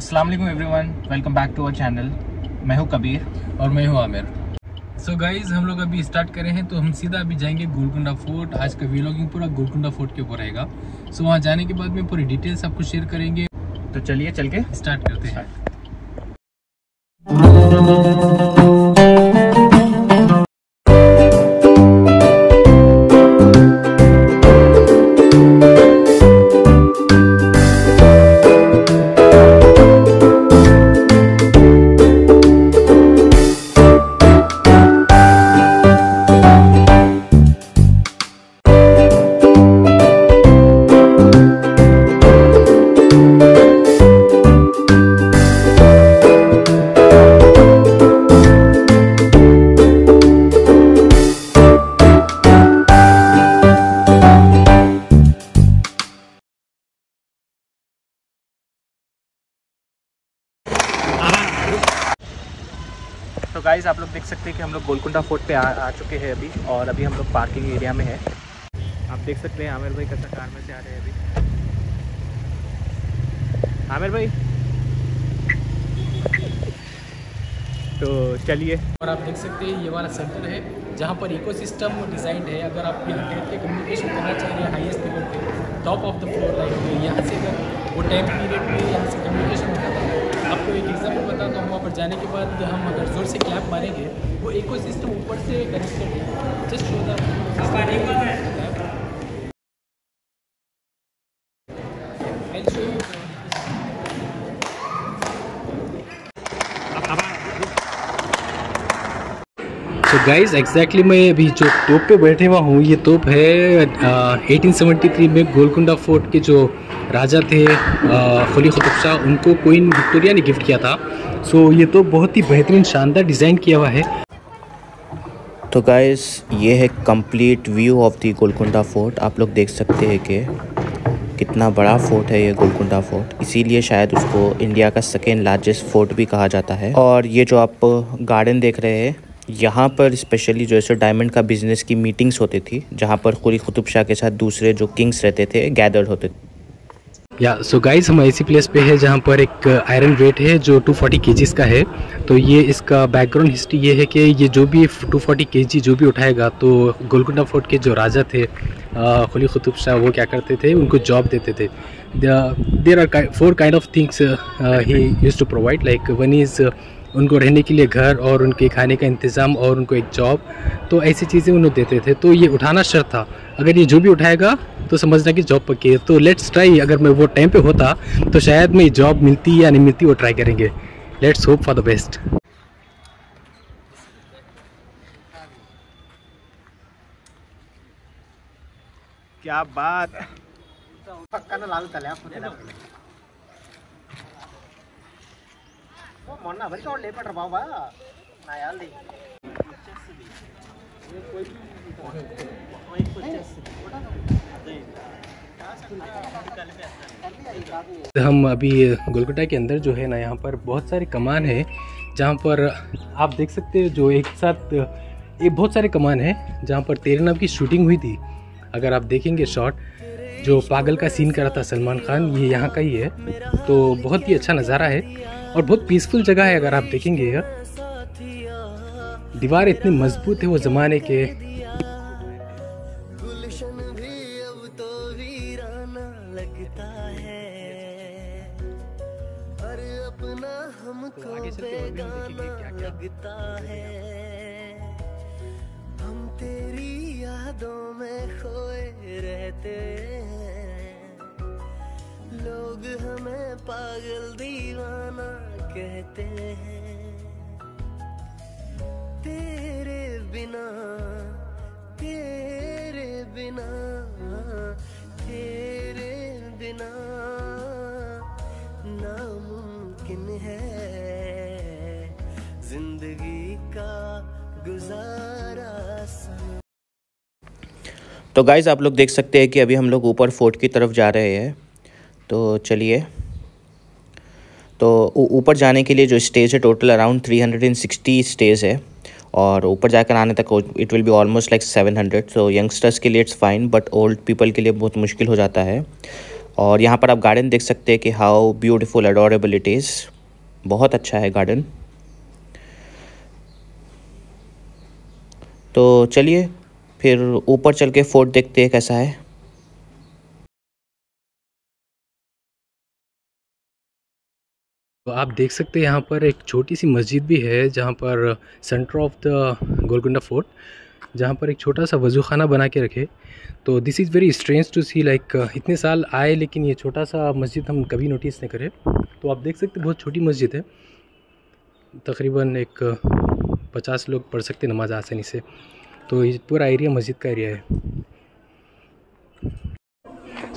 अस्सलाम वालेकुम everyone, welcome back to our channel. मैं हूँ कबीर और मैं हूँ आमिर। सो गाइज़, हम लोग अभी स्टार्ट कर रहे हैं, तो हम सीधा अभी जाएंगे गोलकोंडा फोर्ट। आज का व्लॉगिंग पूरा गोलकोंडा फोर्ट के ऊपर रहेगा। सो वहाँ जाने के बाद में पूरी डिटेल्स आपको शेयर करेंगे। तो चलिए चल के स्टार्ट करते हैं। तो गाइज़, आप लोग देख सकते हैं कि हम लोग गोलकोंडा फोर्ट पे आ चुके हैं अभी, और अभी हम लोग पार्किंग एरिया में है। आप देख सकते हैं आमिर भाई कैसा कार में से आ रहे हैं अभी। आमिर भाई, तो चलिए। और आप देख सकते हैं ये वाला सेंटर है जहाँ पर इकोसिस्टम डिज़ाइंड है। अगर आप के कम्युनिकेशन करना चाह रहे हैं हाईएस्ट लेवल पे, top of the floor like में, यहाँ से अगर वो टाइम पीरियड में यहाँ से कम्युनिकेशन होता है। आपको एक एग्जाम्पल बताता हूँ, वहाँ पर जाने के बाद हम अगर ज़ोर से क्लैप मारेंगे, वो इकोसिस्टम ऊपर से कनेक्टेड है। जस्ट शो द तो गाइज़, एग्जैक्टली मैं अभी जो तोप पे बैठे हुआ हूँ, ये तोप है 1873 में गोलकोंडा फोर्ट के जो राजा थे खली खुतुब शाह, उनको क्वीन विक्टोरिया ने गिफ्ट किया था। सो ये तोप बहुत ही बेहतरीन शानदार डिज़ाइन किया हुआ है। तो गाइज़, ये है complete view of the Golconda fort. आप लोग देख सकते हैं कि कितना बड़ा फोर्ट है ये गोलकोंडा फोर्ट। इसीलिए शायद उसको इंडिया का सेकेंड लार्जेस्ट फोर्ट भी कहा जाता है। और ये जो आप गार्डन देख रहे हैं, यहाँ पर स्पेशली जो है डायमंड का बिजनेस की मीटिंग्स होती थी, जहाँ पर कुली कुतुब शाह के साथ दूसरे जो किंग्स रहते थे गैदर्ड होते थे। या सो गाइज, हम ऐसी प्लेस पे है जहाँ पर एक आयरन वेट है जो 240 केजीज़ का है। तो ये इसका बैकग्राउंड हिस्ट्री ये है कि ये जो भी 240 केजी जो भी उठाएगा, तो गोलकोंडा फोर्ट के जो राजा थे खली खुतुब शाह, वो क्या करते थे, उनको जॉब देते थे। There are 4 kind of things ही use to provide, like one is उनको रहने के लिए घर, और उनके खाने का इंतज़ाम, और उनको एक जॉब। तो ऐसी चीज़ें उन्हें देते थे। तो ये उठाना शर्त था, अगर ये जो भी उठाएगा तो समझना कि जॉब पक्की है। तो लेट्स ट्राई, अगर मैं वो टाइम पे होता तो शायद मैं जॉब मिलती या नहीं मिलती वो ट्राई करेंगे। Let's hope for the best. क्या बात, मोना भाई कौन ले पड़ रहा बाबा ना यार ले कोई कुछ। हम अभी गोलकोंडा के अंदर जो है ना, यहाँ पर बहुत सारे कमान है, जहाँ पर आप देख सकते हो जो एक साथ ये बहुत सारे कमान है जहाँ पर 13 नाम की शूटिंग हुई थी। अगर आप देखेंगे शॉट जो पागल का सीन करा था सलमान खान, ये यहाँ का ही है। तो बहुत ही अच्छा नज़ारा है और बहुत पीसफुल जगह है। अगर आप देखेंगे यार, दीवार इतनी मजबूत है वो ज़माने के। तो आगे चलते हुए देखेंगे क्या क्या लगता है, हम तेरी यादों में खोए रहते हैं, लोग हमें पागल दीवाना कहते हैं, तेरे बिना नामुमकिन है जिंदगी का गुजारा। तो गाइज़, आप लोग देख सकते हैं कि अभी हम लोग ऊपर फोर्ट की तरफ जा रहे हैं। तो चलिए, तो ऊपर जाने के लिए जो स्टेज है, टोटल अराउंड 360 स्टेज है, और ऊपर जाकर आने तक it will be almost like 700। So youngsters के लिए it's fine, but old people के लिए बहुत मुश्किल हो जाता है। और यहाँ पर आप गार्डन देख सकते हैं कि how beautiful adorable it is. बहुत अच्छा है गार्डन। तो चलिए फिर ऊपर चल के फोर्ट देखते हैं कैसा है। तो आप देख सकते हैं यहाँ पर एक छोटी सी मस्जिद भी है जहाँ पर centre of the Golconda fort, जहाँ पर एक छोटा सा वजू खाना बना के रखे। तो this is very strange to see, like इतने साल आए लेकिन ये छोटा सा मस्जिद हम कभी नोटिस नहीं करे। तो आप देख सकते हैं बहुत छोटी मस्जिद है, तकरीबन एक 50 लोग पढ़ सकते नमाज आसानी से। तो ये पूरा एरिया मस्जिद का एरिया है।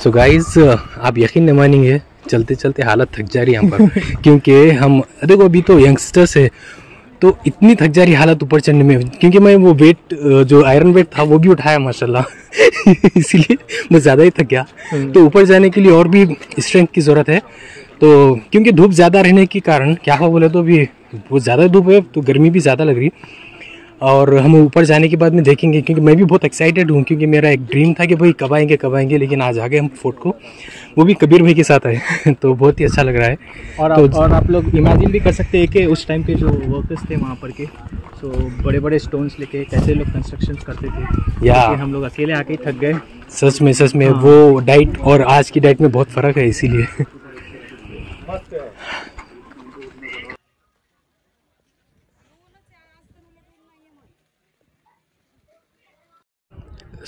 सो गाइज़ आप यकीन नहीं मानेंगे, चलते चलते हालत थक जा रही है यहाँ पर क्योंकि हम देखो अभी तो यंगस्टर्स है तो इतनी थक जा रही हालत ऊपर चढ़ने में, क्योंकि मैं वो वेट जो आयरन वेट था वो भी उठाया माशाल्लाह इसीलिए मैं ज़्यादा ही थक गया। तो ऊपर जाने के लिए और भी स्ट्रेंथ की ज़रूरत है। तो क्योंकि धूप ज़्यादा रहने के कारण क्या हुआ बोले तो अभी बहुत ज़्यादा धूप है तो गर्मी भी ज़्यादा लग रही। और हम ऊपर जाने के बाद में देखेंगे, क्योंकि मैं भी बहुत एक्साइटेड हूँ, क्योंकि मेरा एक ड्रीम था कि भाई कब आएंगे, लेकिन आज आ गए हम फोर्ट को, वो भी कबीर भाई के साथ आए तो बहुत ही अच्छा लग रहा है। और आप लोग इमेजिन भी कर सकते हैं कि उस टाइम के जो वर्कर्स थे वहाँ पर के तो बड़े बड़े स्टोन्स लेके कैसे लोग कंस्ट्रक्शन करते थे। या हम लोग अकेले आके थक गए सच में। वो डाइट और आज की डाइट में बहुत फ़र्क है इसीलिए।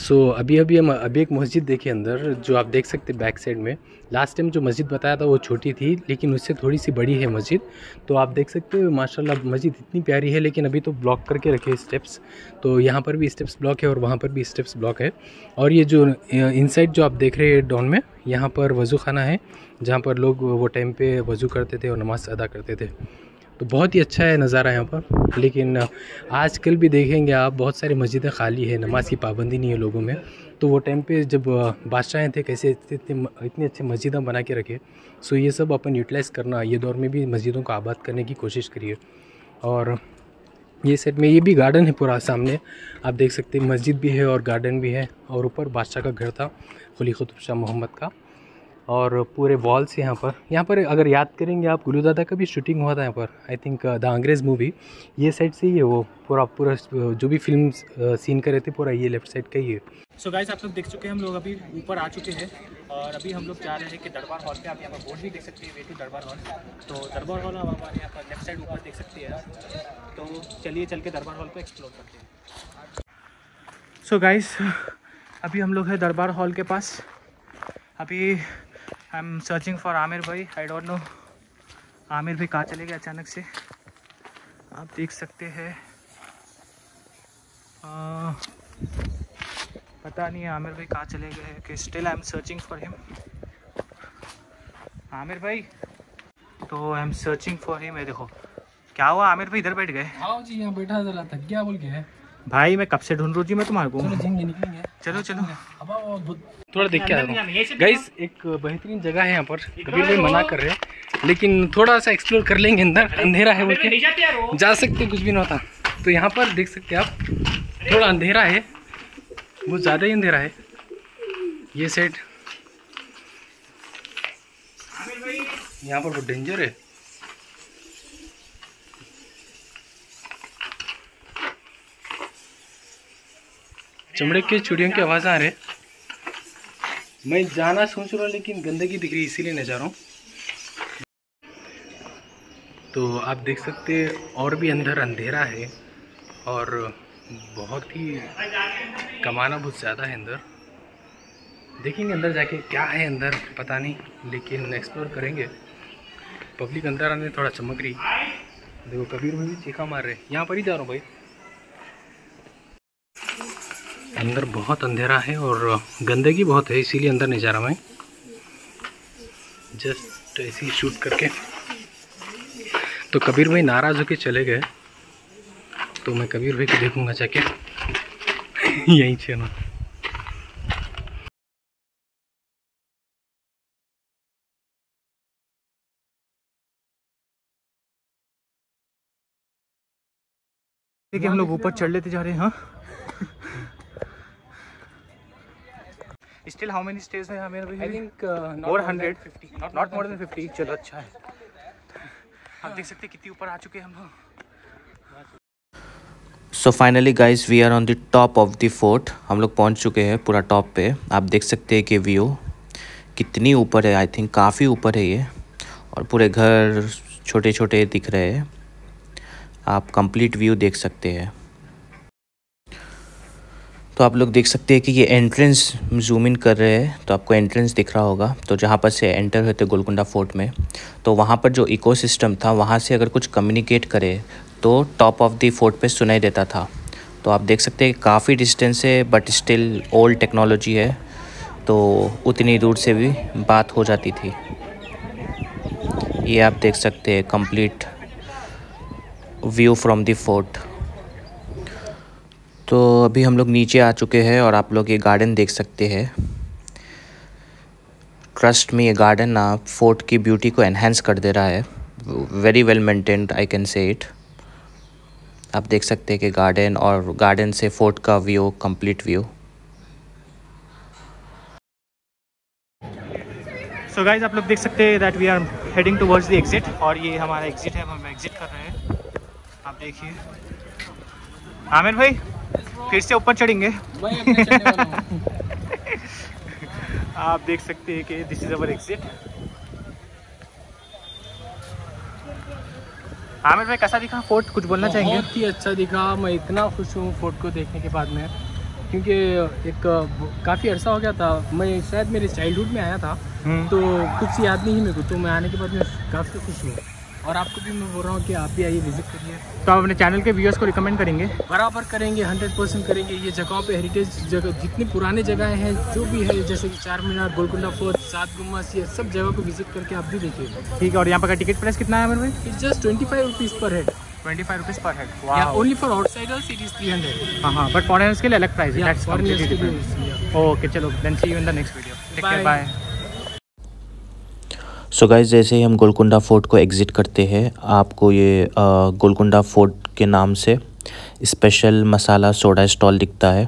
अभी एक मस्जिद देखिए अंदर, जो आप देख सकते हैं बैक साइड में। लास्ट टाइम जो मस्जिद बताया था वो छोटी थी, लेकिन उससे थोड़ी सी बड़ी है मस्जिद। तो आप देख सकते हो माशाल्लाह मस्जिद इतनी प्यारी है, लेकिन अभी तो ब्लॉक करके रखे हैं स्टेप्स। तो यहाँ पर भी स्टेप्स ब्लॉक है और वहाँ पर भी स्टेप्स ब्लॉक है। और ये जो इनसाइड जो आप देख रहे हैं डॉन में, यहाँ पर वज़ू खाना है जहाँ पर लोग वो टाइम पर वज़ू करते थे और नमाज अदा करते थे। तो बहुत ही अच्छा है नज़ारा यहाँ पर। लेकिन आजकल भी देखेंगे आप बहुत सारी मस्जिदें खाली है, नमाज की पाबंदी नहीं है लोगों में। तो वो टाइम पे जब बादशाह थे कैसे इतनी अच्छी मस्जिदें बना के रखे। सो ये सब अपन यूटिलाइज़ करना, ये दौर में भी मस्जिदों को आबाद करने की कोशिश करिए। और ये सेट में ये भी गार्डन है पूरा, सामने आप देख सकते हैं मस्जिद भी है और गार्डन भी है। और ऊपर बादशाह का घर था कुली कुतुब शाह मोहम्मद का, और पूरे वॉल्स यहाँ पर अगर याद करेंगे आप गुलू दादा का भी शूटिंग हुआ था यहाँ पर। आई थिंक द अंग्रेज़ मूवी ये साइड से ही है, वो पूरा जो भी फिल्म सीन कर रहे थे पूरा ये लेफ्ट साइड का ही है। सो गाइस आप सब देख चुके हैं, हम लोग अभी ऊपर आ चुके हैं और अभी हम लोग जा रहे हैं कि दरबार हॉल पे। आप यहाँ पर बोर्ड भी देख सकते हैं वे टू दरबार हॉल। तो दरबार हॉल आप हमारे यहाँ पर लेफ्ट साइड ऊपर देख सकते हैं। तो चलिए चल के दरबार हॉल को एक्सप्लोर करते हैं। सो गाइस अभी हम लोग हैं दरबार हॉल के पास। अभी I am searching for Aamir भाई, आई डोंट नो आमिर भाई कहाँ चले गए अचानक से। आप देख सकते हैं पता नहीं आमिर भाई कहाँ चले गए कि still I am searching for him. Aamir भाई तो I am searching for him. ये देखो क्या हुआ आमिर भाई इधर बैठ गए। आओ जी यहाँ बैठा जरा, थक गया बोल के भाई, मैं कब से ढूंढ रहा हूँ जी मैं तुम्हारे को। चलो थोड़ा देख के आ रहा हूँ गाइस। एक बेहतरीन जगह है यहाँ पर, कबीर भाई मना कर रहे हैं लेकिन थोड़ा सा एक्सप्लोर कर लेंगे। अंदर अंधेरा है बोल जा सकते, कुछ भी नहीं होता। तो यहाँ पर देख सकते हैं आप, थोड़ा अंधेरा है, बहुत ज़्यादा ही अंधेरा है ये साइड। यहाँ पर बहुत डेंजर है। चमड़े के चूड़ियों की आवाज़ आ रही है। मैं जाना सोच रहा हूँ लेकिन गंदगी दिख रही है इसीलिए नहीं जा रहा हूँ। तो आप देख सकते हैं और भी अंदर अंधेरा है और बहुत ही कमाना बहुत ज़्यादा है अंदर। देखेंगे अंदर जाके क्या है अंदर पता नहीं, लेकिन एक्सप्लोर करेंगे। पब्लिक अंदर आने थोड़ा चमक रही, देखो कबीर में भी चीखा मार रहे। यहाँ पर ही जा रहा हूँ भाई। अंदर बहुत अंधेरा है और गंदगी बहुत है इसीलिए अंदर नहीं जा रहा मैं, जस्ट ऐसे ही शूट करके। तो कबीर भाई नाराज़ होके चले गए, तो मैं कबीर भाई को देखूंगा जाके यहीं से ना। देखिए हम लोग ऊपर चढ़ लेते जा रहे हैं। स्टिल हाउ मेनी स्टेज है आमिर भाई? I think more 150, not more than 50। चलो अच्छा है। आप देख सकते हैं कितनी ऊपर आ चुके हैं हम लोग। So finally guys we are on the top of the fort. हम लोग पहुंच चुके हैं पूरा टॉप पे। आप देख सकते हैं कि व्यू कितनी ऊपर है। आई थिंक काफ़ी ऊपर है ये, और पूरे घर छोटे छोटे दिख रहे हैं। आप कंप्लीट व्यू देख सकते हैं। तो आप लोग देख सकते हैं कि ये एंट्रेंस जूम इन कर रहे हैं, तो आपको एंट्रेंस दिख रहा होगा। तो जहाँ पर से एंटर हुए थे गोलकुंडा फोर्ट में, तो वहाँ पर जो इकोसिस्टम था, वहाँ से अगर कुछ कम्युनिकेट करे तो टॉप ऑफ द फोर्ट पे सुनाई देता था। तो आप देख सकते हैं काफ़ी डिस्टेंस है, बट स्टिल ओल्ड टेक्नोलॉजी है, तो उतनी दूर से भी बात हो जाती थी। ये आप देख सकते हैं complete view from the fort. तो अभी हम लोग नीचे आ चुके हैं और आप लोग ये गार्डन देख सकते हैं। ट्रस्ट में ये गार्डन आप फोर्ट की ब्यूटी को एनहेंस कर दे रहा है। Very well maintained I can say it. आप देख सकते हैं कि गार्डन और गार्डन से फोर्ट का view, complete view. So guys आप लोग देख सकते हैं that we are heading towards the exit, और ये हमारा एग्जिट है। हम एग्जिट कर रहे हैं, आप देखिए। आमिर भाई फिर से ऊपर चढ़ेंगे। आप देख सकते हैं कि this is our exit. Aamir भाई कैसा दिखा फोर्ट, कुछ बोलना चाहेंगे? बहुत ही अच्छा दिखा। मैं इतना खुश हूँ फोर्ट को देखने के बाद में, क्योंकि एक काफ़ी अरसा हो गया था। मैं शायद मेरे चाइल्डहुड में आया था, तो कुछ याद नहीं है मेरे को। तो मैं आने के बाद मैं काफ़ी खुश हूँ, और आपको भी मैं बोल रहा हूँ कि आप भी आइए, विजिट करिए। तो आप अपने चैनल के व्यूअर्स को रिकमेंड करेंगे? बराबर करेंगे, 100% करेंगे। ये जगहों पे हेरिटेज जगह, जितनी पुराने जगहें हैं जो भी है, जैसे कि चारमीनार, गोलकुंडा फोर्ट, सात गुम्मा, ये सब जगह को विजिट करके आप भी देखिए। ठीक है। और यहाँ पर का टिकट प्राइस कितना है आमिर भाई? Just 25 rupees per head. 25 rupees per head. Wow. Only for outsiders it is 300। हाँ, बट फॉरेनर्स के लिए अलग प्राइस है। दैट्स फॉरेनर्स के लिए। ओके चलो, then see you in the next video. Take care, bye. So guys जैसे ही हम गोलकुंडा फोर्ट को एग्जिट करते हैं, आपको ये गोलकुंडा फोर्ट के नाम से स्पेशल मसाला सोडा स्टॉल दिखता है।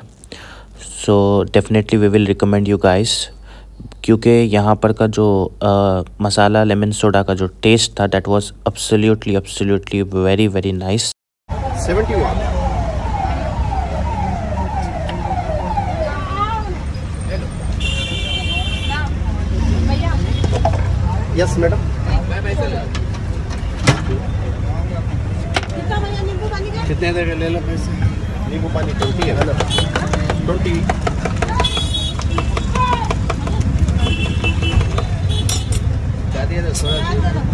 So definitely we will recommend you guys, क्योंकि यहाँ पर का जो मसाला लेमन सोडा का जो टेस्ट था, that was absolutely very very nice. 71 yes madam. कितने देर ले लो पैसे? नींबू पानी 20 है ना? 20 Gracias.